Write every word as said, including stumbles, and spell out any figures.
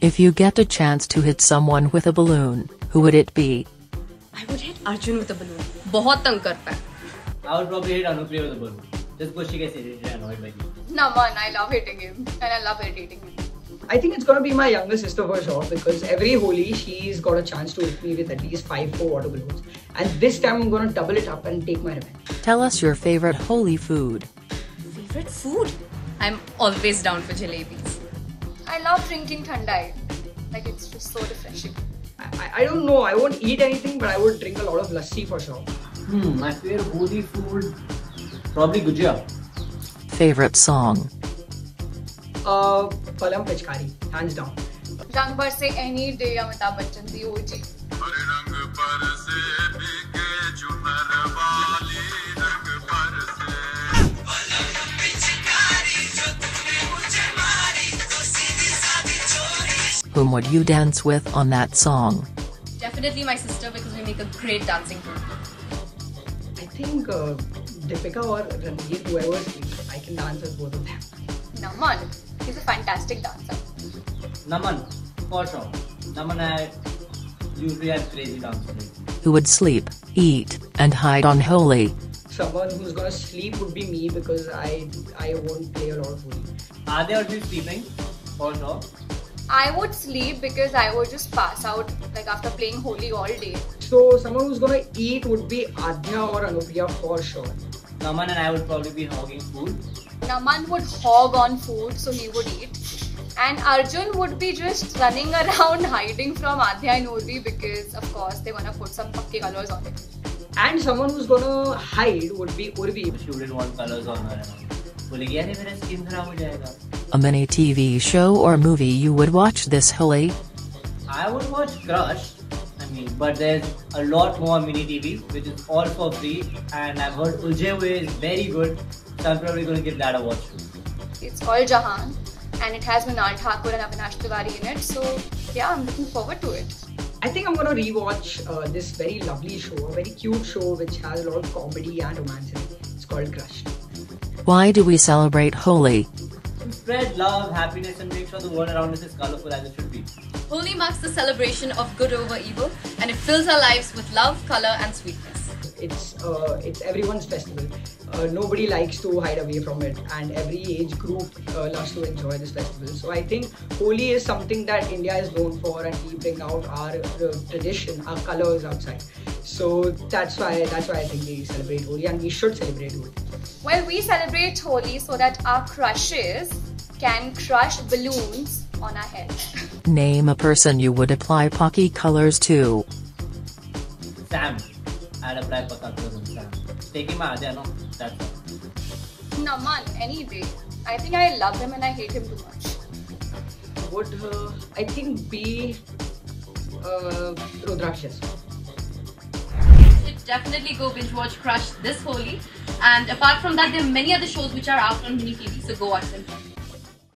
If you get a chance to hit someone with a balloon, who would it be? I would hit Arjun with a balloon. बहुत तंग करता है. I would probably hit Anupriya with a balloon. Just because she gets irritated and annoyed by me. Naman, I love hitting him, and I love irritating him. I think it's gonna be my younger sister for sure, because every Holi she's got a chance to hit me with at least five four water balloons, and this time I'm gonna double it up and take my revenge. Tell us your favorite Holi food. Favorite food? I'm always down for jalebis. I love drinking Thandai. Like, it's just so refreshing. I, I don't know. I won't eat anything, but I would drink a lot of lassi for sure. Hmm. My favorite Holi food, probably Gujia. Favorite song. Uh, Palam Pichkari, hands down. Rang Par Se Any Day, Amitabh Bachchan Di O G. Whom would you dance with on that song? Definitely my sister, because we make a great dancing group. I think uh, Deepika or Ranveer, whoever is free, I can dance with both of them. Naman, he's a fantastic dancer. Naman, for sure. Naman, I usually have crazy dances. Who would sleep, eat, and hide on Holi? Someone who's gonna sleep would be me, because I I won't play a lot of Holi. Aadhya would be sleeping, for sure. I would sleep because I would just pass out like after playing Holi all day. So someone who's gonna eat would be Aadhya or Anupriya for sure. Naman and I would probably be hogging food. Naman would hog on food, so he would eat. And Arjun would be just running around hiding from Aadhya and Urbi, because of course they're gonna put some pucky colours on it. And someone who's gonna hide would be Urbi. She wouldn't want colours on her. A mini T V show or movie you would watch this Holi? I would watch Crushed. I mean, but there's a lot more mini T V, which is all for free. And I've heard Ujjaveh is very good, so I'm probably going to give that a watch. It's called Jahan, and it has Minal Thakur and Avinash Tiwari in it. So yeah, I'm looking forward to it. I think I'm going to rewatch uh, this very lovely show, a very cute show which has a lot of comedy and romance in it. It's called Crushed. Why do we celebrate Holi? To spread love, happiness, and make sure the world around us is colorful as it should be. Holi marks the celebration of good over evil, and it fills our lives with love, color, and sweetness. It's uh, it's everyone's festival. Uh, nobody likes to hide away from it, and every age group uh, loves to enjoy this festival. So I think Holi is something that India is known for, and we bring out our uh, tradition, our colors outside. So that's why that's why I think we celebrate Holi, and we should celebrate Holi. Well, we celebrate Holi so that our crushes can crush balloons on our heads. Name a person you would apply Pocky colors to. Sam. I'd apply Pocky colors on Sam. Taking my idea, no? That's all. Naman, any day. I think I love him and I hate him too much. Would, uh, I think, be uh, Rudraksh. Definitely go binge watch Crush this Holi, and apart from that there are many other shows which are out on mini T V, so go watch them.